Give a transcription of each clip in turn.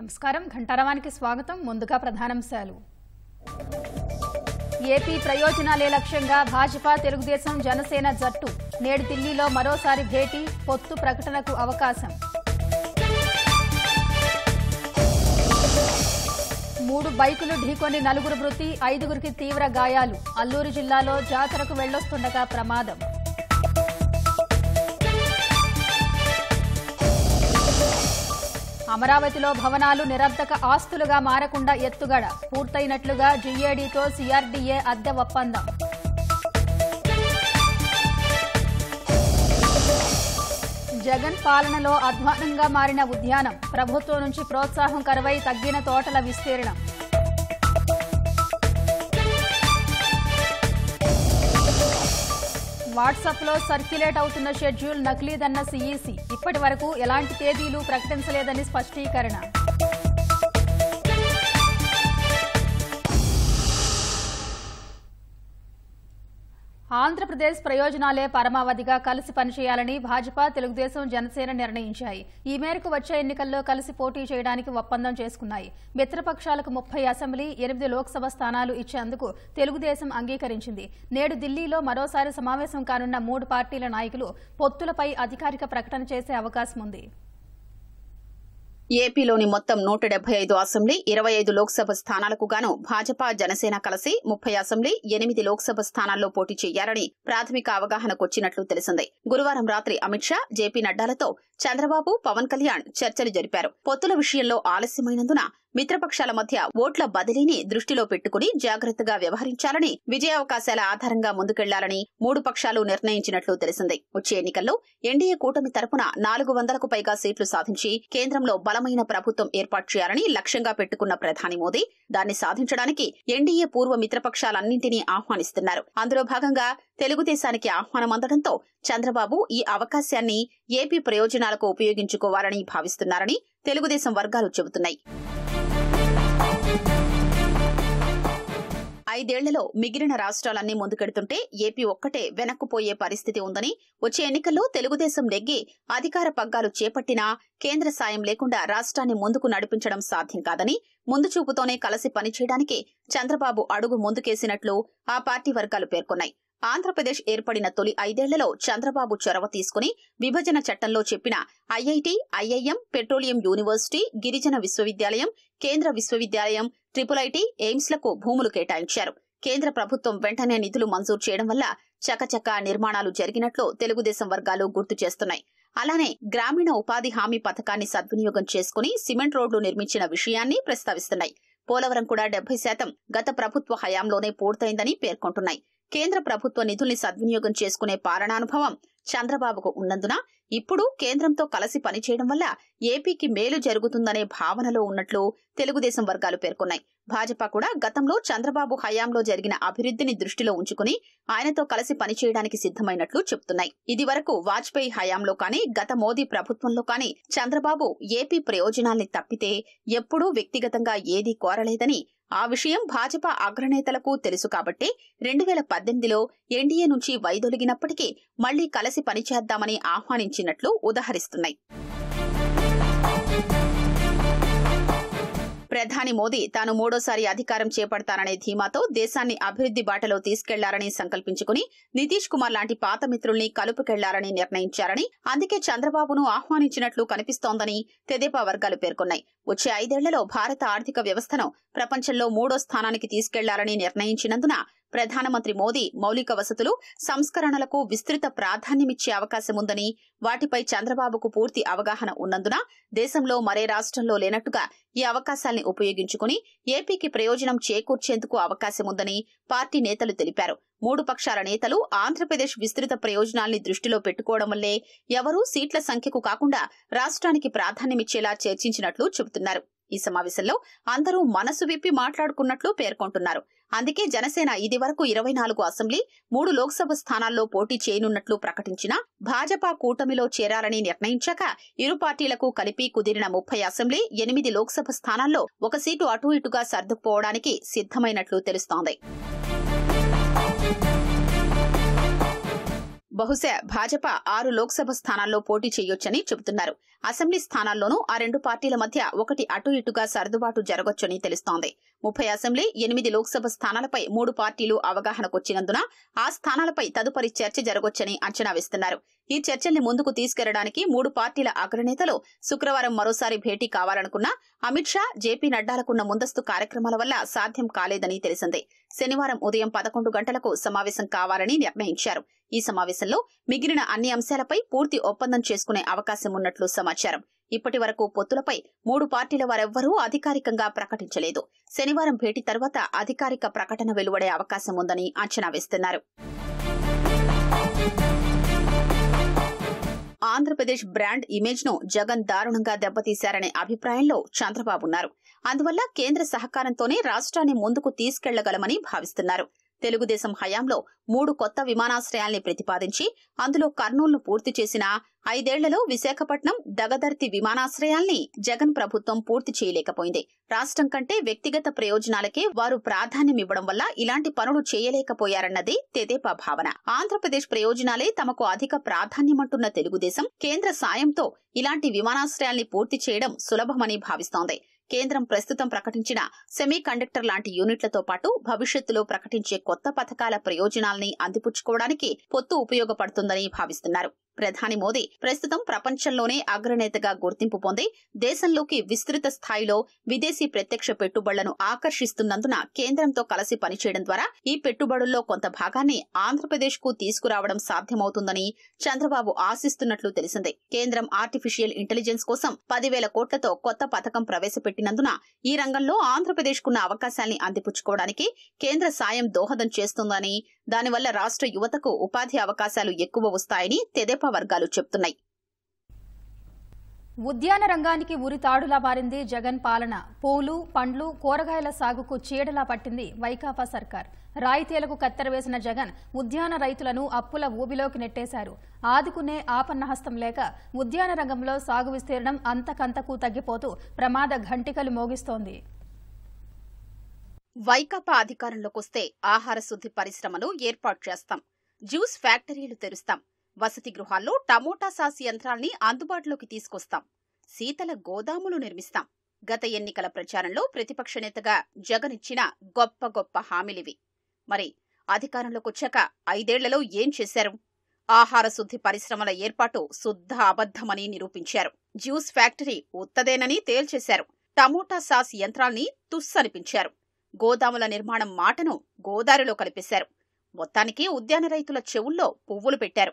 నమస్కారం ఘంటారవానికి స్వాగతం ముందుగా ప్రధానాంశాలు ఏపీ ప్రయోజనాలే లక్ష్యంగా భాజపా తెలుగుదేశం జనసేన జట్టు నేడు ఢిల్లీలో మరోసారి భేటీ పొత్తు ప్రకటనకు అవకాశం 3 బైకులు ఢీకొని నలుగురు మృతి 5గురికి తీవ్ర గాయాలు అల్లూరు జిల్లాలో జాతరకు వెళ్లొస్తుండగా ప్రమాదం అమరావతిలో భవనాలు నిరర్ధక ఆస్తులుగా మారకుండా ఎత్తుగడ పూర్తయినట్లుగా జీఏడీతో సీఆర్డీఏ అద్దె ఒప్పందం జగన్ పాలనలో అధ్వానంగా మారిన ఉద్యానం ప్రభుత్వం నుంచి ప్రోత్సాహం కరువై తగ్గిన తోటల విస్తీర్ణం వాట్సాప్లో సర్క్యులేట్ అవుతున్న షెడ్యూల్ నకిలీదన్న సీఈసీ ఇప్పటి వరకు ఎలాంటి తేదీలు ప్రకటించలేదని స్పష్టీకరణ ఆంధ్రప్రదేశ్ ప్రయోజనాలే పరమావధిగా కలిసి పనిచేయాలని భాజపా తెలుగుదేశం జనసేన నిర్ణయించాయి ఈ మేరకు వచ్చే ఎన్నికల్లో కలిసి పోటీ చేయడానికి ఒప్పందం చేసుకున్నాయి మిత్రపక్షాలకు 30 అసెంబ్లీ 8 లోక్సభ స్థానాలు ఇచ్చేందుకు తెలుగుదేశం అంగీకరించింది నేడు ఢిల్లీలో మరోసారి సమావేశం కానున్న 3 పార్టీల నాయకులు పొత్తులపై అధికారిక ప్రకటన చేసే అవకాశం ఉంది ఏపీలోని మొత్తం 175 అసెంబ్లీ 25 లోక్సభ స్థానాలకు గాను భాజపా జనసేన కలిసి 30 అసెంబ్లీ 8 లోక్సభ స్థానాల్లో పోటీ చేయాలని ప్రాథమిక అవగాహనకొచ్చినట్లు తెలిసింది గురువారం రాత్రి అమిత్ షా జేపీ నడ్డాలతో చంద్రబాబు పవన్ కళ్యాణ్ చర్చలు జరిపారు పొత్తుల విషయంలో ఆలస్యమైనందున మిత్రపక్షాల మధ్య ఓట్ల బదిలీని దృష్టిలో పెట్టుకుని జాగ్రత్తగా వ్యవహరించాలని విజయావకాశాల ఆధారంగా ముందుకెళ్లాలని 3 పక్షాలు నిర్ణయించినట్లు తెలిసింది వచ్చే ఎన్నికల్లో ఎన్డీఏ కూటమి తరపున 400కు పైగా సీట్లు సాధించి కేంద్రంలో బలమైన ప్రభుత్వం ఏర్పాటు చేయాలని లక్ష్యంగా పెట్టుకున్న ప్రధాని మోదీ దాన్ని సాధించడానికి ఎన్డీఏ పూర్వ మిత్రపక్షాలన్నింటినీ ఆహ్వానిస్తున్నారు అందులో భాగంగా తెలుగుదేశానికి ఆహ్వానం అందడంతో చంద్రబాబు ఈ అవకాశాన్ని ఏపీ ప్రయోజనాలకు ఉపయోగించుకోవాలని భావిస్తున్నారని తెలుగుదేశం వర్గాలు చెబుతున్నాయి 5 ఏళ్లలో మిగిలిన రాష్ట్రాలన్నీ ముందుకెడుతుంటే ఏపీ ఒక్కటే వెనక్కుపోయే పరిస్థితి ఉందని వచ్చే ఎన్నికల్లో తెలుగుదేశం నెగ్గి అధికార పగ్గాలు చేపట్టినా కేంద్ర సాయం లేకుండా రాష్ట్రాన్ని ముందుకు నడిపించడం సాధ్యం కాదని ముందు చూపుతోనే కలిసి పనిచేయడానికి చంద్రబాబు అడుగు ముందుకేసినట్లు ఆ పార్టీ వర్గాలు పేర్కొన్నాయి ఆంధ్రప్రదేశ్ ఏర్పడిన తొలి 5 ఏళ్లలో చంద్రబాబు చొరవ తీసుకుని విభజన చట్టంలో చెప్పిన ఐఐటి ఐఐఎం పెట్రోలియం యూనివర్సిటీ గిరిజన విశ్వవిద్యాలయం కేంద్ర విశ్వవిద్యాలయం ట్రిపుల్ ఐటి ఎయిమ్స్లకు భూములు కేటాయించారు కేంద్ర ప్రభుత్వం వెంటనే నిధులు మంజూరు చేయడం వల్ల చకచకా నిర్మాణాలు జరిగినట్లు తెలుగుదేశం వర్గాలు గుర్తు చేస్తున్నాయి అలానే గ్రామీణ ఉపాధి హామీ పథకాన్ని సద్వినియోగం చేసుకుని సిమెంట్ రోడ్లు నిర్మించిన విషయాన్ని ప్రస్తావిస్తున్నాయి పోలవరం కూడా 70% గత ప్రభుత్వ హయాంలోనే పూర్తయిందని పేర్కొంటున్నాయి కేంద్ర ప్రభుత్వ నిధుల్ని సద్వినియోగం చేసుకునే పాలనానుభవం చంద్రబాబుకు ఉన్నందున ఇప్పుడు కేంద్రంతో కలిసి పనిచేయడం వల్ల ఏపీకి మేలు జరుగుతుందనే భావనలో ఉన్నట్లు తెలుగుదేశం వర్గాలు పేర్కొన్నాయి భాజపా కూడా గతంలో చంద్రబాబు హయాంలో జరిగిన అభివృద్ధిని దృష్టిలో ఉంచుకుని ఆయనతో కలిసి పనిచేయడానికి సిద్దమైనట్లు చెబుతున్నాయి ఇది వరకు వాజ్పేయి హయాంలో కానీ గత మోదీ ప్రభుత్వంలో కానీ చంద్రబాబు ఏపీ ప్రయోజనాల్ని తప్పితే ఎప్పుడూ వ్యక్తిగతంగా ఏదీ కోరలేదని ఆ విషయం భాజపా అగ్రనేతలకు తెలుసు కాబట్టి 2018లో ఎన్డీఏ నుంచి వైదొలిగినప్పటికీ మళ్లీ కలిసి పనిచేద్దామని ఆహ్వానించినట్లు ఉదహరిస్తున్నాయి ప్రధాని మోదీ తాను 3వ సారి అధికారం చేపడతాననే ధీమాతో దేశాన్ని అభివృద్ది బాటలో తీసుకెళ్లాలని సంకల్పించుకుని నితీష్ కుమార్ లాంటి పాత మిత్రుల్ని కలుపుకెళ్లాలని నిర్ణయించారని అందుకే చంద్రబాబును ఆహ్వానించినట్లు కనిపిస్తోందని తెదేపా వర్గాలు పేర్కొన్నాయి వచ్చే 5 ఏళ్లలో భారత ఆర్థిక వ్యవస్థను ప్రపంచంలో 3వ స్థానానికి తీసుకెళ్లాలని నిర్ణయించినందున ప్రధానమంత్రి మోదీ మౌలిక వసతులు సంస్కరణలకు విస్తృత ప్రాధాన్యమిచ్చే అవకాశం ఉందని వాటిపై చంద్రబాబుకు పూర్తి అవగాహన ఉన్నందున దేశంలో మరే రాష్ట్రంలో లేనట్టుగా ఈ అవకాశాల్ని ఉపయోగించుకుని ఏపీకి ప్రయోజనం చేకూర్చేందుకు అవకాశం ఉందని పార్టీ నేతలు తెలిపారు 3 పక్షాల నేతలు ఆంధ్రప్రదేశ్ విస్తృత ప్రయోజనాల్ని దృష్టిలో పెట్టుకోవడం వల్లే ఎవరూ సీట్ల సంఖ్యకు కాకుండా రాష్ట్రానికి ప్రాధాన్యమిచ్చేలా చర్చించినట్లు చెబుతున్నారు ఈ సమావేశంలో అందరూ మనసు విప్పి మాట్లాడుకున్నట్లు పేర్కొంటున్నారు అందుకే జనసేన ఇది వరకు 24 అసెంబ్లీ 3 లోక్సభ స్థానాల్లో పోటీ చేయనున్నట్లు ప్రకటించిన భాజపా కూటమిలో చేరాలని నిర్ణయించాక ఇరు పార్టీలకు కలిపి కుదిరిన 30 అసెంబ్లీ 8 లోక్సభ స్థానాల్లో ఒక సీటు అటూ ఇటుగా సర్దుకుపోవడానికి సిద్దమైనట్లు తెలుస్తోంది బహుశా భాజపా 6 లోక్సభ స్థానాల్లో పోటీ చేయొచ్చని చెబుతున్నారు. అసెంబ్లీ స్థానాల్లోనూ ఆ రెండు పార్టీల మధ్య ఒకటి అటు ఇటుగా సర్దుబాటు జరగొచ్చని తెలుస్తోంది. 30 అసెంబ్లీ 8 లోక్సభ స్థానాలపై 3 పార్టీలు అవగాహనకొచ్చినందున ఆ స్థానాలపై తదుపరి చర్చ జరగొచ్చని అంచనా వేస్తున్నారు. ఈ చర్చల్ని ముందుకు తీసుకెళ్లడానికి 3 పార్టీల అగ్రనేతలు శుక్రవారం మరోసారి భేటీ కావాలనుకున్న అమిత్ షా, జేపీ నడ్డాలకున్న ముందస్తు కార్యక్రమాల వల్ల సాధ్యం కాలేదని తెలిసింది. శనివారం ఉదయం 11 గంటలకు సమావేశం కావాలని నిర్ణయించారు. ఈ సమావేశంలో మిగిలిన అన్ని అంశాలపై పూర్తి ఒప్పందం చేసుకునే అవకాశం ఉన్నట్లు సమాచారం. ఇప్పటి వరకు పొత్తులపై 3 పార్టీల వారెవ్వరూ అధికారికంగా ప్రకటించలేదు. శనివారం భేటీ తర్వాత అధికారిక ప్రకటన వెలువడే అవకాశం ఉందని అంచనా వేస్తున్నారు. ఆంధ్రప్రదేశ్ బ్రాండ్ ఇమేజ్ ను జగన్ దారుణంగా దెబ్బతీశారనే అభిప్రాయంలో చంద్రబాబున్నారు. అందువల్ల కేంద్ర సహకారంతోనే రాష్ట్రాన్ని ముందుకు తీసుకెళ్లగలమని భావిస్తున్నారు. తెలుగుదేశం హయాంలో 3 కొత్త విమానాశ్రయాల్ని ప్రతిపాదించి అందులో కర్నూలును పూర్తి చేసిన 5 ఏళ్లలో విశాఖపట్నం, దగదర్తి విమానాశ్రయాల్ని జగన్ ప్రభుత్వం పూర్తి చేయలేకపోయింది. రాష్ట్రం కంటే వ్యక్తిగత ప్రయోజనాలకే వారు ప్రాధాన్యమివ్వడం వల్ల ఇలాంటి పనులు చేయలేకపోయారన్నది తెదేపా భావన. ఆంధ్రప్రదేశ్ ప్రయోజనాలే తమకు అధిక ప్రాధాన్యమంటున్న తెలుగుదేశం కేంద్ర సాయంతో ఇలాంటి విమానాశ్రయాల్ని పూర్తి చేయడం సులభమని భావిస్తోంది. కేంద్రం ప్రస్తుతం ప్రకటించిన సెమీ కండక్టర్ లాంటి యూనిట్లతో పాటు భవిష్యత్తులో ప్రకటించే కొత్త పథకాల ప్రయోజనాల్ని అందిపుచ్చుకోవడానికి పొత్తు ఉపయోగపడుతుందని భావిస్తున్నారు. ప్రధాని మోదీ ప్రస్తుతం ప్రపంచంలోనే అగ్రనేతగా గుర్తింపు పొంది దేశంలోకి విస్తృత స్థాయిలో విదేశీ ప్రత్యక్ష పెట్టుబడులను ఆకర్షిస్తున్నందున కేంద్రంతో కలిసి పనిచేయడం ద్వారా ఈ పెట్టుబడుల్లో కొంత భాగాన్ని ఆంధ్రప్రదేశ్కు తీసుకురావడం సాధ్యమవుతుందని చంద్రబాబు ఆశిస్తున్నట్లు తెలిసింది. కేంద్రం ఆర్టిఫిషియల్ ఇంటెలిజెన్స్ కోసం 10,000 కోట్లతో కొత్త పథకం ప్రవేశపెట్టినందున ఈ రంగంలో ఆంధ్రప్రదేశ్కున్న అవకాశాల్ని అందిపుచ్చుకోవడానికి కేంద్ర సాయం దోహదం చేస్తుందని, దానివల్ల రాష్ట్ర యువతకు ఉపాధి అవకాశాలు ఎక్కువ వస్తాయని తెదేపా వర్గాలు చెబుతున్నాయి. ఉద్యాన రంగానికి ఉరితాడులా మారింది జగన్ పాలన. పూలు, పండ్లు, కూరగాయల సాగుకు చీడలా పట్టింది వైకాపా సర్కార్. రాయితీలకు కత్తెరవేసిన జగన్ ఉద్యాన రైతులను అప్పుల ఊబిలోకి నెట్టేశారు. ఆదుకునే ఆపన్నహస్తం లేక ఉద్యాన రంగంలో సాగు విస్తీర్ణం అంతకంతకు తగ్గిపోతూ ప్రమాద ఘంటికలు మోగిస్తోంది. వైకాపా అధికారంలోకొస్తే ఆహార శుద్ధి పరిశ్రమలు ఏర్పాటు చేస్తాం, జ్యూస్ ఫ్యాక్టరీలు తెరుస్తాం, వసతి గృహాల్లో టమోటా సాస్ యంత్రాల్ని అందుబాటులోకి తీసుకొస్తాం, శీతల గోదాములు నిర్మిస్తాం. గత ఎన్నికల ప్రచారంలో ప్రతిపక్ష నేతగా జగన్ ఇచ్చిన గొప్ప గొప్ప హామీలివి. మరి అధికారంలోకొచ్చాక 5 ఏళ్లలో ఏం చేశారు? ఆహార శుద్ధి పరిశ్రమల ఏర్పాటు శుద్ధ అబద్ధమని నిరూపించారు. జ్యూస్ ఫ్యాక్టరీ ఉత్తదేనని తేల్చేశారు. టమోటా సాస్ యంత్రాల్ని తుస్సనిపించారు. గోదాముల నిర్మాణం మాటను గోదారిలో కలిపేశారు. మొత్తానికి ఉద్యాన రైతుల చెవుల్లో పువ్వులు పెట్టారు.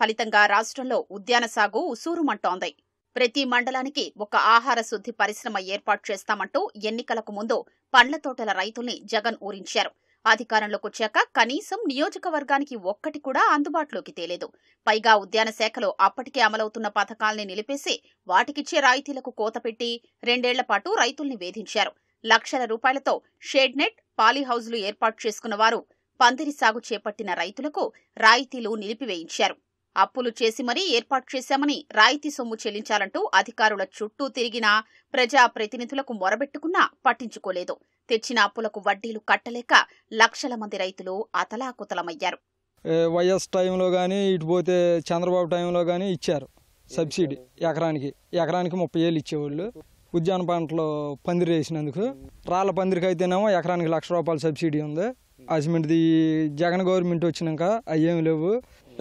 ఫలితంగా రాష్ట్రంలో ఉద్యాన సాగు ఉసూరుమంటోంది. ప్రతి మండలానికి ఒక ఆహార శుద్ధి పరిశ్రమ ఏర్పాటు చేస్తామంటూ ఎన్నికలకు ముందు పండ్ల తోటల రైతుల్ని జగన్ ఊరించారు. అధికారంలోకొచ్చాక కనీసం నియోజకవర్గానికి ఒక్కటి కూడా అందుబాటులోకి తేలేదు. పైగా ఉద్యాన శాఖలో అప్పటికే అమలవుతున్న పథకాల్ని నిలిపేసి వాటికిచ్చే రాయితీలకు కోతపెట్టి 2 ఏళ్లపాటు రైతుల్ని వేధించారు. లక్షల రూపాయలతో షేడ్ నెట్, పాలీహౌజ్లు ఏర్పాటు చేసుకున్న వారు, పందిరి సాగు చేపట్టిన రైతులకు రాయితీలు నిలిపివేయించారు. అప్పులు చేసి మరీ ఏర్పాటు చేశామని రాయితీ సొమ్ము చెల్లించాలంటూ అధికారుల చుట్టూ తిరిగినా, ప్రజాప్రతినిధులకు మొరబెట్టుకున్నా పట్టించుకోలేదు. తెచ్చిన అప్పులకు వడ్డీలు కట్టలేక లక్షల మంది రైతులు అతలాకుతలమయ్యారు. వైఎస్ టైంలో గానీ, ఇటుపోతే చంద్రబాబు టైంలో గానీ ఇచ్చారు సబ్సిడీ. ఎకరానికి 30,000 ఇచ్చేవాళ్ళు. ఉద్యాన పంటలో పందిరి వేసినందుకు, రాళ్ల పందిరికి అయితేనేమో ఎకరానికి 1,00,000 సబ్సిడీ ఉంది. అసిమెంట్ది జగన్ గవర్నమెంట్ వచ్చినాక అయ్యేమి లేవు.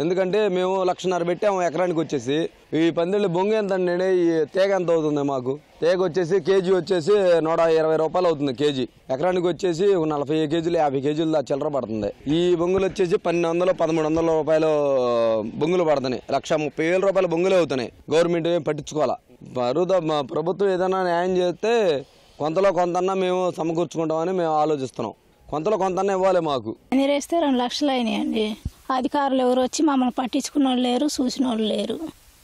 ఎందుకంటే మేము 1,50,000 పెట్టాము ఎకరానికి. వచ్చేసి ఈ పందిళ్ళు బొంగు ఎంత అండి, ఈ తేగ ఎంత అవుతుంది? మాకు తేగ వచ్చేసి కేజీ వచ్చేసి 120 రూపాయలు అవుతుంది కేజీ. ఎకరానికి వచ్చేసి 40 కేజీలు, 50 కేజీలు చిల్లర పడుతుంది. ఈ బొంగులు వచ్చేసి 1,200, 1,300 రూపాయలు బొంగులు పడుతున్నాయి. 1,30,000 రూపాయలు బొంగులు అవుతున్నాయి. గవర్నమెంట్ ఏం పట్టించుకోవాలా? ప్రభుత్వం ఏదైనా న్యాయం చేస్తే కొంతలో కొంతన్నా మేము సమకూర్చుకుంటామని మేము ఆలోచిస్తున్నాం. కొంతలో కొంతన్నా ఇవ్వాలి మాకు. మీరు వేస్తే 2,00,000 అయినాయండి. అధికారులు ఎవరు వచ్చి మమ్మల్ని పట్టించుకున్న వాళ్ళు లేరు, చూసిన వాళ్ళు లేరు.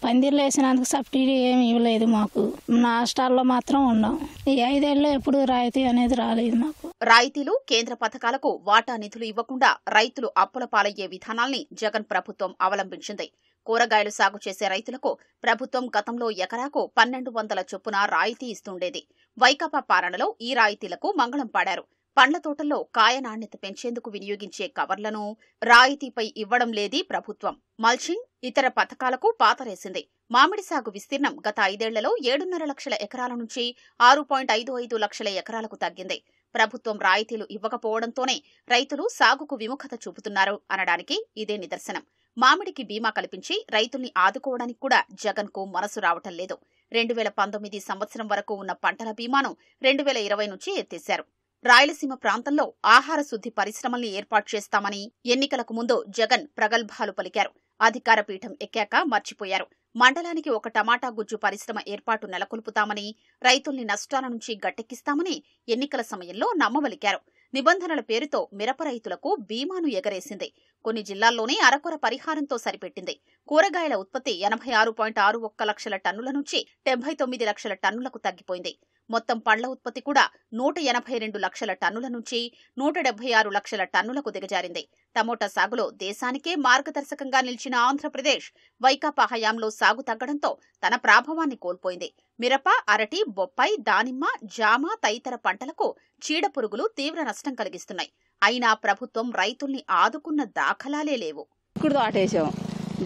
పందిర్లు వేసినందుకు సబ్సిడీ ఏమి ఇవ్వలేదు మాకు. నష్టాల్లో మాత్రం ఉన్నాం. ఈ 5 ఏళ్లలో ఎప్పుడు రాయితీ అనేది రాలేదు మాకు. రాయితీలు, కేంద్ర పథకాలకు వాటా నిధులు ఇవ్వకుండా రైతులు అప్పుల పాలయ్యే విధానాల్ని జగన్ ప్రభుత్వం అవలంబించింది. కూరగాయలు సాగు చేసే రైతులకు ప్రభుత్వం గతంలో ఎకరాకు 1,200 చొప్పున రాయితీ ఇస్తుండేది. వైకాపా పాలనలో ఈ రాయితీలకు మంగళం పాడారు. పండ్ల తోటల్లో కాయ నాణ్యత పెంచేందుకు వినియోగించే కవర్లను రాయితీపై ఇవ్వడం లేది ప్రభుత్వం. మల్చింగ్, ఇతర పథకాలకు పాతరేసింది. మామిడి సాగు విస్తీర్ణం గత 5 ఏళ్లలో 7.5 లక్షల ఎకరాల నుంచి 6.55 లక్షల ఎకరాలకు తగ్గింది. ప్రభుత్వం రాయితీలు ఇవ్వకపోవడంతోనే రైతులు సాగుకు విముఖత చూపుతున్నారు అనడానికి ఇదే నిదర్శనం. మామిడికి బీమా కల్పించి రైతుల్ని ఆదుకోవడానికి కూడా జగన్కు మనసు రావటం లేదు. 2019 సంవత్సరం వరకు ఉన్న పంటల బీమాను 2020 నుంచి ఎత్తేశారు. రాయలసీమ ప్రాంతంలో ఆహార శుద్ధి పరిశ్రమల్ని ఏర్పాటు చేస్తామని ఎన్నికలకు ముందు జగన్ ప్రగల్భాలు పలికారు. అధికార పీఠం ఎక్కాక మర్చిపోయారు. మండలానికి 1 టమాటా గుజ్జు పరిశ్రమ ఏర్పాటు నెలకొల్పుతామని, రైతుల్ని నష్టాల నుంచి గట్టెక్కిస్తామని ఎన్నికల సమయంలో నమ్మవలికారు. నిబంధనల పేరుతో మిరప రైతులకు బీమాను ఎగరేసింది. కొన్ని జిల్లాల్లోనే అరకొర పరిహారంతో సరిపెట్టింది. కూరగాయల ఉత్పత్తి 86.61 లక్షల టన్నుల నుంచి 79 లక్షల టన్నులకు తగ్గిపోయింది. మొత్తం పండ్ల ఉత్పత్తి కూడా 182 లక్షల టన్నుల నుంచి 176 లక్షల టన్నులకు దిగజారింది. టమోటా సాగులో దేశానికే మార్గదర్శకంగా నిలిచిన ఆంధ్రప్రదేశ్ వైకాపా హయాంలో సాగు తగ్గడంతో తన ప్రాభవాన్ని కోల్పోయింది. మిరప, అరటి, బొప్పాయి, దానిమ్మ, జామ తదితర పంటలకు చీడపురుగులు తీవ్ర నష్టం కలిగిస్తున్నాయి. అయినా ప్రభుత్వం రైతుల్ని ఆదుకున్న దాఖలాలే లేవు.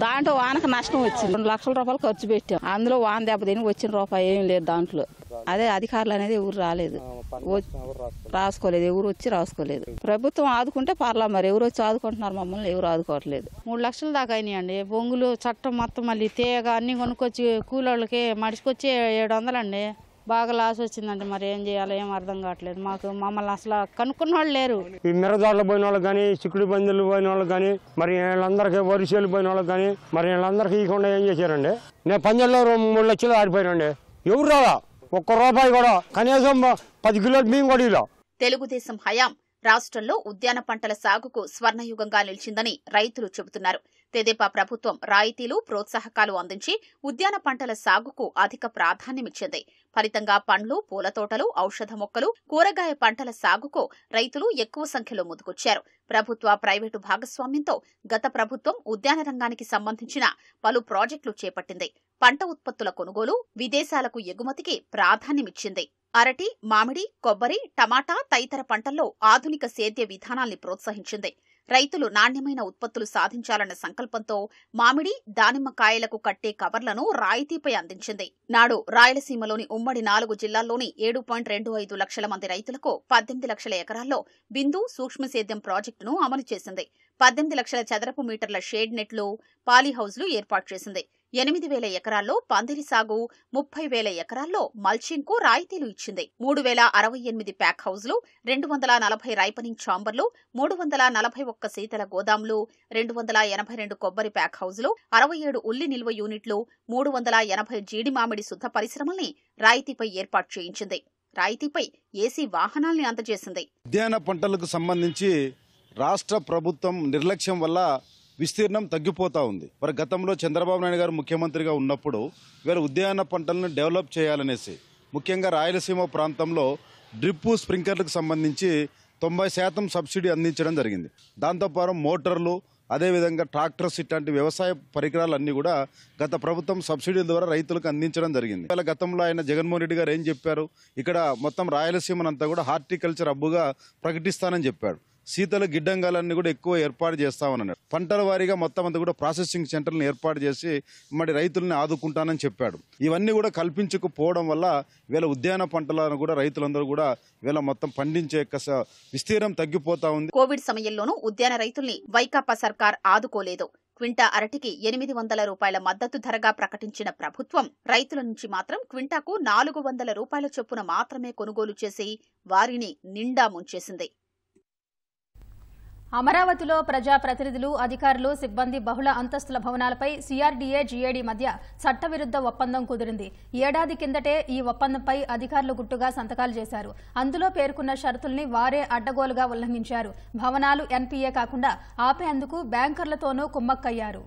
దాంట్లో వానకు నష్టం వచ్చింది. 2 లక్షల రూపాయలు ఖర్చు పెట్టాం. అందులో వాన దెబ్బతిని వచ్చిన రూపాయి ఏం లేదు దాంట్లో. అదే అధికారులు అనేది ఎవరు రాలేదు, రాసుకోలేదు, ఎవరు వచ్చి రాసుకోలేదు. ప్రభుత్వం ఆదుకుంటే పర్లా, మరి ఎవరు వచ్చి ఆదుకుంటున్నారు? మమ్మల్ని ఎవరు ఆదుకోవట్లేదు. 3 లక్షల దాకా అయినాయండి. బొంగులు, చట్టం మొత్తం, మళ్ళీ తేగ అన్ని కొనుక్కొచ్చి కూలోళ్ళకి మడిచికొచ్చి 700 అండి. బాగా లాస్ వచ్చిందండి. మరి ఏం చేయాలో ఏం అర్థం కావట్లేదు మాకు. మమ్మల్ని అసలు కనుక్కున్న వాళ్ళు లేరు. ఈ మిరదాళ్ళు పోయిన వాళ్ళు కానీ, చిక్కుడు పందులు పోయిన వాళ్ళు కానీ, మరి వీళ్ళందరికీ వరిసేలు పోయిన వాళ్ళకి కానీ, మరి వీళ్ళందరికీ ఇవ్వకుండా ఏం చేశారండి? నేను పంజల్లో 3 లక్షలు ఆడిపోయానండి. ఎవరు రాదా? 1 రూపాయి కూడా, కనీసం 10 కిలోలు మేము కూడా ఇలా. తెలుగుదేశం హయాం రాష్ట్రంలో ఉద్యాన పంటల సాగుకు స్వర్ణయుగంగా నిలిచిందని రైతులు చెబుతున్నారు. తెదేపా ప్రభుత్వం రాయితీలు, ప్రోత్సాహకాలు అందించి ఉద్యాన పంటల సాగుకు అధిక ప్రాధాన్యమిచ్చింది. ఫలితంగా పండ్లు, పూల తోటలు, ఔషధ మొక్కలు, కూరగాయ పంటల సాగుకు రైతులు ఎక్కువ సంఖ్యలో ముందుకొచ్చారు. ప్రభుత్వ, ప్రైవేటు భాగస్వామ్యంతో గత ప్రభుత్వం ఉద్యాన రంగానికి సంబంధించిన పలు ప్రాజెక్టులు చేపట్టింది. పంట ఉత్పత్తుల కొనుగోలు, విదేశాలకు ఎగుమతికి ప్రాధాన్యమిచ్చింది. అరటి, మామిడి, కొబ్బరి, టమాటా తదితర పంటల్లో ఆధునిక సేద్య విధానాల్ని ప్రోత్సహించింది. రైతులు నాణ్యమైన ఉత్పత్తులు సాధించాలన్న సంకల్పంతో మామిడి, దానిమ్మ కాయలకు కట్టే కవర్లను రాయితీపై అందించింది. నాడు రాయలసీమలోని ఉమ్మడి 4 జిల్లాల్లోని 7.25 లక్షల మంది రైతులకు 18 లక్షల ఎకరాల్లో బిందు సూక్ష్మ సేద్యం ప్రాజెక్టును అమలు చేసింది. 18 లక్షల చదరపు మీటర్ల షేడ్ నెట్లు, పాలీహౌజ్లు ఏర్పాటు చేసింది. 8,000 ఎకరాల్లో పందిరి సాగు, 30,000 ఎకరాల్లో మల్చింగ్కు రాయితీలు ఇచ్చింది. 3,068 ప్యాక్ హౌజ్లు, 240 రైపనింగ్ ఛాంబర్లు, 341 శీతల గోదాములు, 282 కొబ్బరి ప్యాక్ హౌజ్లు, 67 ఉల్లి నిల్వ యూనిట్లు, 380 జీడి మామిడి శుద్ధ పరిశ్రమల్ని రాయితీపై ఏర్పాటు చేయించింది. రాయితీపై ఏసీ వాహనాల్ని అందజేసింది. ఉద్యాన పంటలకు సంబంధించి రాష్ట్ర ప్రభుత్వం నిర్లక్ష్యం వల్ల విస్తీర్ణం తగ్గిపోతూ ఉంది. మరి గతంలో చంద్రబాబు నాయుడు గారు ముఖ్యమంత్రిగా ఉన్నప్పుడు వీరు ఉద్యాన పంటలను డెవలప్ చేయాలనేసి, ముఖ్యంగా రాయలసీమ ప్రాంతంలో డ్రిప్పు, స్ప్రింక్లర్లకు సంబంధించి 90% సబ్సిడీ అందించడం జరిగింది. దాంతోపాటు మోటార్లు, అదేవిధంగా ట్రాక్టర్స్, ఇట్లాంటి వ్యవసాయ పరికరాలన్నీ కూడా గత ప్రభుత్వం సబ్సిడీల ద్వారా రైతులకు అందించడం జరిగింది. ఇలా గతంలో ఆయన జగన్మోహన్ రెడ్డి గారు ఏం చెప్పారు? ఇక్కడ మొత్తం రాయలసీమనంతా కూడా హార్టికల్చర్ హబ్బుగా ప్రకటిస్తానని చెప్పాడు. శీతల గిడ్డంగాలన్నీ కూడా ఎక్కువ ఏర్పాటు చేస్తామని అన్నాడు. పంటల వారీగా మొత్తం అంతా కూడా ప్రాసెసింగ్ సెంటర్లను ఏర్పాటు చేసి మరి రైతుల్ని ఆదుకుంటానని చెప్పాడు. ఇవన్నీ కూడా కల్పించకపోవడం వల్ల వీళ్ళ ఉద్యాన పంటలను కూడా రైతులందరూ కూడా వీళ్ళ మొత్తం పండించే విస్తీర్ణం తగ్గిపోతా ఉంది. కోవిడ్ సమయంలోనూ ఉద్యాన రైతుల్ని వైకాపా సర్కార్ ఆదుకోలేదు. క్వింటా అరటికి 800 రూపాయల మద్దతు ధరగా ప్రకటించిన ప్రభుత్వం రైతుల నుంచి మాత్రం క్వింటాకు 400 రూపాయల చొప్పున మాత్రమే కొనుగోలు చేసి వారిని నిండా ముంచేసింది. అమరావతిలో ప్రజాప్రతినిధులు, అధికారులు, సిబ్బంది బహుళ అంతస్తుల భవనాలపై సీఆర్డీఏ, జీఏడీ మధ్య చట్టవిరుద్ధ ఒప్పందం కుదిరింది. ఏడాది కిందటే ఈ ఒప్పందంపై అధికారులు గుట్టుగా సంతకాలు చేశారు. అందులో పేర్కొన్న షరతుల్ని వారే అడ్డగోలుగా ఉల్లంఘించారు. భవనాలు ఎన్పీఏ కాకుండా ఆపేందుకు బ్యాంకర్లతోనూ కుమ్మక్కయ్యారు.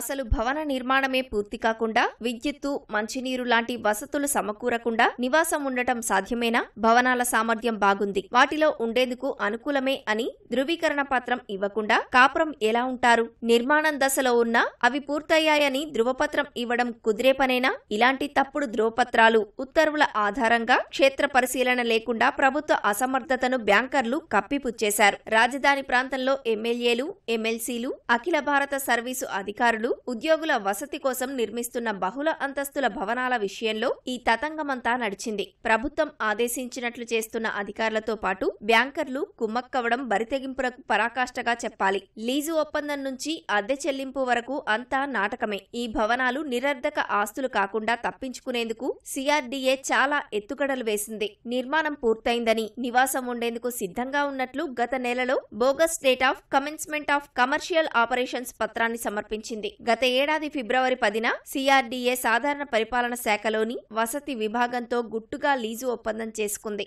అసలు భవన నిర్మాణమే పూర్తి కాకుండా విద్యుత్తు మంచినీరు లాంటి వసతులు సమకూరకుండా నివాసం ఉండటం సాధ్యమేనా? భవనాల సామర్థ్యం బాగుంది, వాటిలో ఉండేందుకు అనుకూలమే అని ధృవీకరణ పత్రం ఇవ్వకుండా కాపురం ఎలా ఉంటారు? నిర్మాణం దశలో ఉన్న అవి పూర్తయ్యాయని ధృవపత్రం ఇవ్వడం కుదిరే పనేనా? ఇలాంటి తప్పుడు ధృవపత్రాలు, ఉత్తర్వుల ఆధారంగా క్షేత్ర పరిశీలన లేకుండా ప్రభుత్వ అసమర్థతను బ్యాంకర్లు కప్పిపుచ్చేశారు. రాజధాని ప్రాంతంలో ఎమ్మెల్యేలు, ఎమ్మెల్సీలు, అఖిల భారత సర్వీసు అధికారులు ఉద్యోగుల వసతి కోసం నిర్మిస్తున్న బహుళ అంతస్తుల భవనాల విషయంలో ఈ తతంగమంతా నడిచింది. ప్రభుత్వం ఆదేశించినట్లు చేస్తున్న అధికారులతో పాటు బ్యాంకర్లు కుమ్మక్కవడం బరితెగింపులకు పరాకాష్ఠగా చెప్పాలి. లీజు ఒప్పందం నుంచి అద్దె చెల్లింపు వరకు అంతా నాటకమే. ఈ భవనాలు నిరర్ధక ఆస్తులు కాకుండా తప్పించుకునేందుకు సిఆర్డీఏ చాలా ఎత్తుగడలు వేసింది. నిర్మాణం పూర్తయిందని, నివాసం ఉండేందుకు సిద్ధంగా ఉన్నట్లు గత నెలలో bogus date of commencement of commercial operations పత్రాన్ని సమర్పించింది. గత ఏడాది ఫిబ్రవరి 10న సిఆర్డీఏ సాధారణ పరిపాలన శాఖలోని వసతి విభాగంతో గుట్టుగా లీజు ఒప్పందం చేసుకుంది.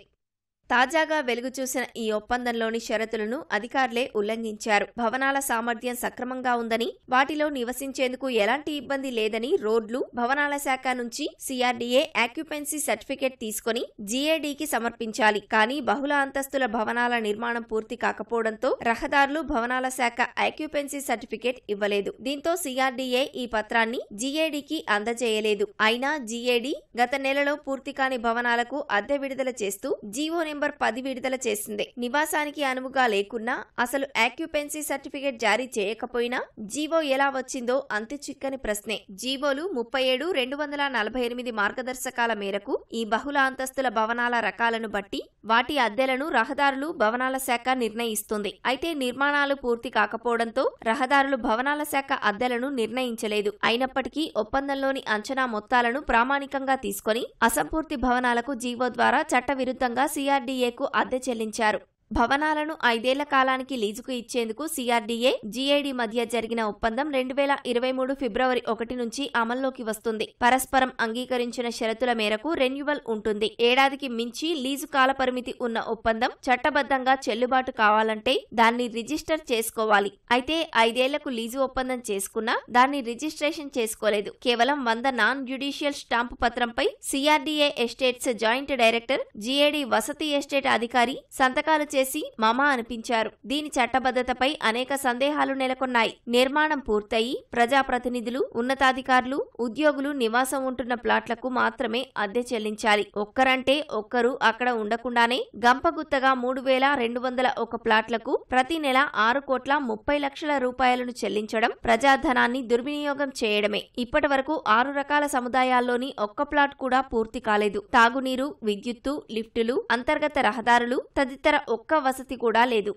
తాజాగా వెలుగు చూసిన ఈ ఒప్పందంలోని షరతులను అధికారులే ఉల్లంఘించారు. భవనాల సామర్థ్యం సక్రమంగా ఉందని, వాటిలో నివసించేందుకు ఎలాంటి ఇబ్బంది లేదని రోడ్లు, భవనాల శాఖ నుంచి సిఆర్డీఏ ఆక్యుపెన్సీ సర్టిఫికేట్ తీసుకుని జీఏడీకి సమర్పించాలి. కానీ బహుళ అంతస్తుల భవనాల నిర్మాణం పూర్తి కాకపోవడంతో రహదారులు భవనాల శాఖ ఆక్యుపెన్సీ సర్టిఫికేట్ ఇవ్వలేదు. దీంతో సిఆర్డీఏ ఈ పత్రాన్ని జీఏడీకి అందజేయలేదు. అయినా జీఏడీ గత నెలలో పూర్తి కాని భవనాలకు అద్దె విడుదల చేస్తూ జీవో నెంబర్ 10 విడుదల చేసింది. నివాసానికి అనువుగా లేకున్నా, అసలు ఆక్యుపెన్సీ సర్టిఫికేట్ జారీ చేయకపోయినా జీవో ఎలా వచ్చిందో అంత చిక్కని ప్రశ్నే. జీవోలు 37/248 మార్గదర్శకాల మేరకు ఈ బహుళ అంతస్తుల భవనాల రకాలను బట్టి వాటి అద్దెలను రహదారులు భవనాల శాఖ నిర్ణయిస్తుంది. అయితే నిర్మాణాలు పూర్తి కాకపోవడంతో రహదారులు భవనాల శాఖ అద్దెలను నిర్ణయించలేదు. అయినప్పటికీ ఒప్పందంలోని అంచనా మొత్తాలను ప్రామాణికంగా తీసుకుని అసంపూర్తి భవనాలకు జీవో ద్వారా చట్టవిరుద్ధంగా సిఆర్డీఏ కు అద్దె చెల్లించారు. భవనాలను 5 ఏళ్ల కాలానికి లీజుకు ఇచ్చేందుకు సిఆర్డీఏ, జీఏడీ మధ్య జరిగిన ఒప్పందం 2023 ఫిబ్రవరి 1 నుంచి అమల్లోకి వస్తుంది. పరస్పరం అంగీకరించిన షరతుల మేరకు రెన్యువల్ ఉంటుంది. ఏడాదికి మించి లీజు కాలపరిమితి ఉన్న ఒప్పందం చట్టబద్ధంగా చెల్లుబాటు కావాలంటే దాన్ని రిజిస్టర్ చేసుకోవాలి. అయితే 5 ఏళ్లకు లీజు ఒప్పందం చేసుకున్నా దాన్ని రిజిస్ట్రేషన్ చేసుకోలేదు. కేవలం 100 నాన్ జ్యుడిషియల్ స్టాంపు పత్రంపై CRDA estates joint director, GAD వసతి ఎస్టేట్ అధికారి సంతకాలు చేసి మమా అనిపించారు. దీని చట్టబద్ధతపై అనేక సందేహాలు నెలకొన్నాయి. నిర్మాణం పూర్తయి ప్రజాప్రతినిధులు, ఉన్నతాధికారులు, ఉద్యోగులు నివాసం ఉంటున్న ప్లాట్లకు మాత్రమే అద్దె చెల్లించాలి. ఒక్కరంటే ఒక్కరు అక్కడ ఉండకుండానే గంపగుత్తగా 3201 ప్లాట్లకు ప్రతి నెల 6,30,00,000 రూపాయలను చెల్లించడం ప్రజాధనాన్ని దుర్వినియోగం చేయడమే. ఇప్పటి వరకు 6 రకాల సముదాయాల్లోని ఒక్క ప్లాట్ కూడా పూర్తి కాలేదు. తాగునీరు, విద్యుత్తు, లిఫ్టులు, అంతర్గత రహదారులు తదితర ఒక్క వసతి కూడా లేదు.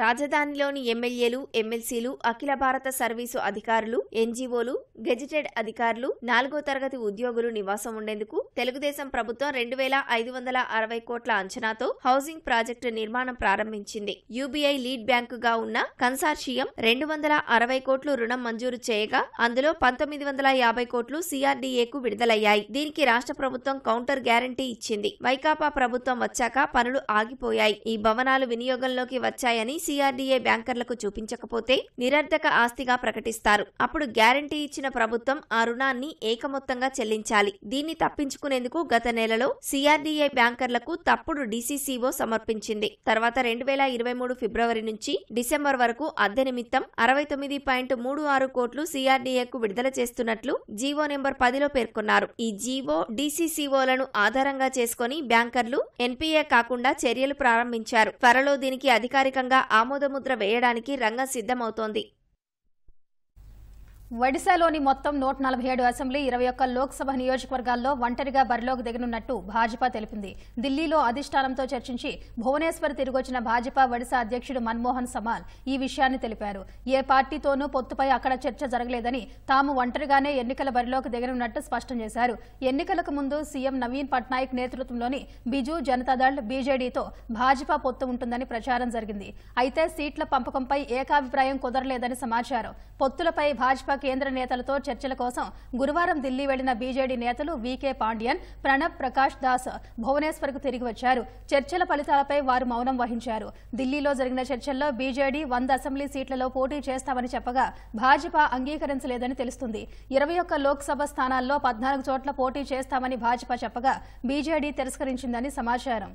రాజధానిలోని ఎమ్మెల్యేలు, ఎమ్మెల్సీలు, అఖిల భారత సర్వీసు అధికారులు, ఎన్జీఓలు, గెజిటెడ్ అధికారులు, 4వ తరగతి ఉద్యోగులు నివాసం ఉండేందుకు తెలుగుదేశం ప్రభుత్వం 2,560 కోట్ల అంచనాతో హౌసింగ్ ప్రాజెక్టు నిర్మాణం ప్రారంభించింది. యూబీఐ లీడ్ బ్యాంకుగా ఉన్న కన్సార్షియం 260 కోట్లు రుణం మంజూరు చేయగా అందులో 1,950 కోట్లు సిఆర్డీఏకు విడుదలయ్యాయి. దీనికి రాష్ట్ర ప్రభుత్వం కౌంటర్ గ్యారంటీ ఇచ్చింది. వైకాపా ప్రభుత్వం వచ్చాక పనులు ఆగిపోయాయి. ఈ భవనాలు వినియోగంలోకి వచ్చాయని సిఆర్డీఏ బ్యాంకర్లకు చూపించకపోతే నిరర్ధక ఆస్తిగా ప్రకటిస్తారు. అప్పుడు గ్యారంటీ ఇచ్చిన ప్రభుత్వం ఆ రుణాన్ని ఏకమొత్తంగా చెల్లించాలి. దీన్ని తప్పించుకునేందుకు గత నెలలో సిఆర్డీఏ బ్యాంకర్లకు తప్పుడు డీసీసీఓ సమర్పించింది. తర్వాత 2023 ఫిబ్రవరి నుంచి డిసెంబర్ వరకు అద్దె నిమిత్తం 69.36 కోట్లు సిఆర్డీఏకు విడుదల చేస్తున్నట్లు జీవో నెంబర్ 10లో పేర్కొన్నారు. ఈ జీవో, డీసీసీఓలను ఆధారంగా చేసుకుని బ్యాంకర్లు ఎన్పీఏ కాకుండా చర్యలు ప్రారంభించారు. త్వరలో దీనికి అధికారికంగా ఆమోదముద్ర వేయడానికి రంగం సిద్ధమవుతోంది. ఒడిశాలోని మొత్తం 147 అసెంబ్లీ, 21 లోక్సభ నియోజకవర్గాల్లో ఒంటరిగా బరిలోకి దిగనున్నట్టు భాజపా తెలిపింది. ఢిల్లీలో అధిష్టానంతో చర్చించి భువనేశ్వర్ తిరిగొచ్చిన భాజపా ఒడిశా అధ్యక్షుడు మన్మోహన్ సమాల్ ఈ విషయాన్ని తెలిపారు. ఏ పార్టీతోనూ పొత్తుపై అక్కడ చర్చ జరగలేదని, తాము ఒంటరిగానే ఎన్నికల బరిలోకి దిగనున్నట్టు స్పష్టం చేశారు. ఎన్నికలకు ముందు సీఎం నవీన్ పట్నాయక్ నేతృత్వంలోని బిజు జనతాదళ్, బీజేడీతో భాజపా పొత్తు ఉంటుందని ప్రచారం జరిగింది. అయితే సీట్ల పంపకంపై ఏకాభిప్రాయం కుదరలేదని సమాచారం. పొత్తులపై భాజపా కేంద్ర నేతలతో చర్చల కోసం గురువారం ఢిల్లీ వెళ్లిన బీజేపీ నేతలు వీకే పాండ్యన్, ప్రణబ్ ప్రకాష్ దాస్ భువనేశ్వర్కు తిరిగి వచ్చారు. చర్చల ఫలితాలపై వారు మౌనం వహించారు. ఢిల్లీలో జరిగిన చర్చల్లో బీజేపీ 100 అసెంబ్లీ సీట్లలో పోటీ చేస్తామని చెప్పగా భాజపా అంగీకరించలేదని తెలుస్తుంది. 21 లోక్సభ స్థానాల్లో 14 చోట్ల పోటీ చేస్తామని భాజపా చెప్పగా బీజేపీ తిరస్కరించిందని సమాచారం.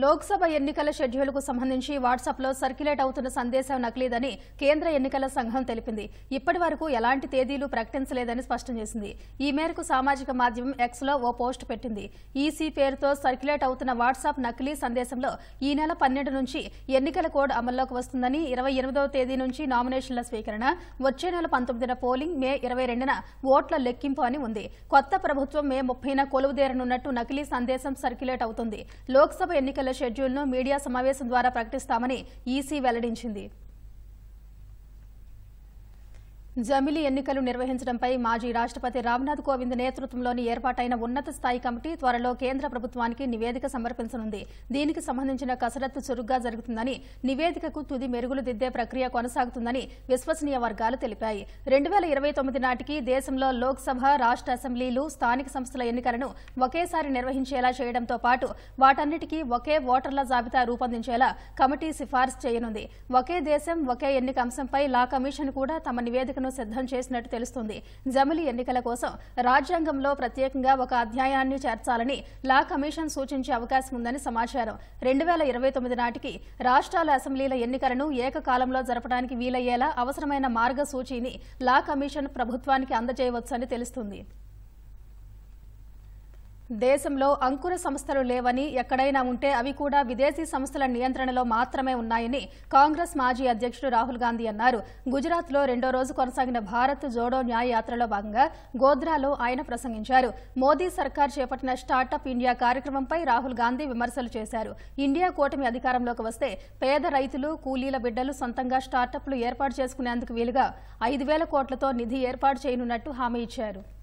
లోక్సభ ఎన్నికల షెడ్యూల్ కు సంబంధించి వాట్సాప్లో సర్క్యులేట్ అవుతున్న సందేశం నకిలీదని కేంద్ర ఎన్నికల సంఘం తెలిపింది. ఇప్పటి వరకు ఎలాంటి తేదీలు ప్రకటించలేదని స్పష్టం చేసింది. ఈ మేరకు సామాజిక మాధ్యమం ఎక్స్లో ఓ పోస్ట్ పెట్టింది. ఈసీ పేరుతో సర్క్యులేట్ అవుతున్న వాట్సాప్ నకిలీ సందేశంలో ఈ నెల 12 నుంచి ఎన్నికల కోడ్ అమల్లోకి వస్తుందని, 28వ తేదీ నుంచి నామినేషన్ల స్వీకరణ, వచ్చే నెల 19న పోలింగ్, మే 22న ఓట్ల లెక్కింపు అని ఉంది. కొత్త ప్రభుత్వం మే 30న కొలువుదేరనున్నట్టు నకిలీ సందేశం సర్క్యులేట్ అవుతుంది. లోక్సభ ఎన్నిక షెడ్యూల్ను మీడియా సమావేశం ద్వారా ప్రకటిస్తామని ఈసీ వెల్లడించింది. జమిలి ఎన్నికలు నిర్వహించడంపై మాజీ రాష్ట్రపతి రామ్నాథ్ కోవింద్ నేతృత్వంలోని ఏర్పాటైన ఉన్నత స్థాయి కమిటీ త్వరలో కేంద్ర ప్రభుత్వానికి నివేదిక సమర్పించనుంది. దీనికి సంబంధించిన కసరత్తు చురుగ్గా జరుగుతుందని, నివేదికకు తుది మెరుగులు దిద్దే ప్రక్రియ కొనసాగుతుందని విశ్వసనీయ వర్గాలు తెలిపాయి. 2029 నాటికి దేశంలో లోక్సభ, రాష్ట్ర అసెంబ్లీలు, స్థానిక సంస్థల ఎన్నికలను ఒకేసారి నిర్వహించేలా చేయడంతో పాటు వాటన్నిటికీ ఒకే ఓటర్ల జాబితా రూపొందించేలా కమిటీ సిఫార్సు చేయనుంది. ఒకే దేశం ఒకే ఎన్నిక అంశంపై లా కమిషన్ కూడా తమ నివేదికను సిద్ధం చేసినట్టు తెలుస్తుంది. జమిలి ఎన్నికల కోసం రాజ్యాంగంలో ప్రత్యేకంగా ఒక అధ్యాయాన్ని చేర్చాలని లా కమిషన్ సూచించే అవకాశం ఉందని సమాచారం. 2029 నాటికి రాష్ట్రాల అసెంబ్లీల ఎన్నికలను ఏకకాలంలో జరపడానికి వీలయ్యేలా అవసరమైన మార్గసూచీని లా కమిషన్ ప్రభుత్వానికి అందజేయవచ్చని తెలుస్తుంది. దేశంలో అంకుర సంస్థలు లేవని, ఎక్కడైనా ఉంటే అవి కూడా విదేశీ సంస్థల నియంత్రణలో మాత్రమే ఉన్నాయని కాంగ్రెస్ మాజీ అధ్యక్షుడు రాహుల్ గాంధీ అన్నారు. గుజరాత్లో రెండో రోజు కొనసాగిన భారత్ జోడో న్యాయ యాత్రలో భాగంగా గోధ్రాలో ఆయన ప్రసంగించారు. మోదీ సర్కార్ చేపట్టిన స్టార్టప్ ఇండియా కార్యక్రమంపై రాహుల్ గాంధీ విమర్శలు చేశారు. ఇండియా కూటమి అధికారంలోకి వస్తే పేద రైతులు, కూలీల బిడ్డలు సొంతంగా స్టార్టప్లు ఏర్పాటు చేసుకునేందుకు వీలుగా 5,000 కోట్లతో నిధి ఏర్పాటు చేయనున్నట్టు హామీ ఇచ్చారు.